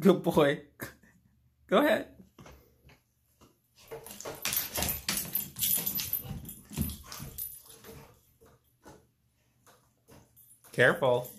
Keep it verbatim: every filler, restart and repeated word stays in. Good boy. Go ahead. Careful.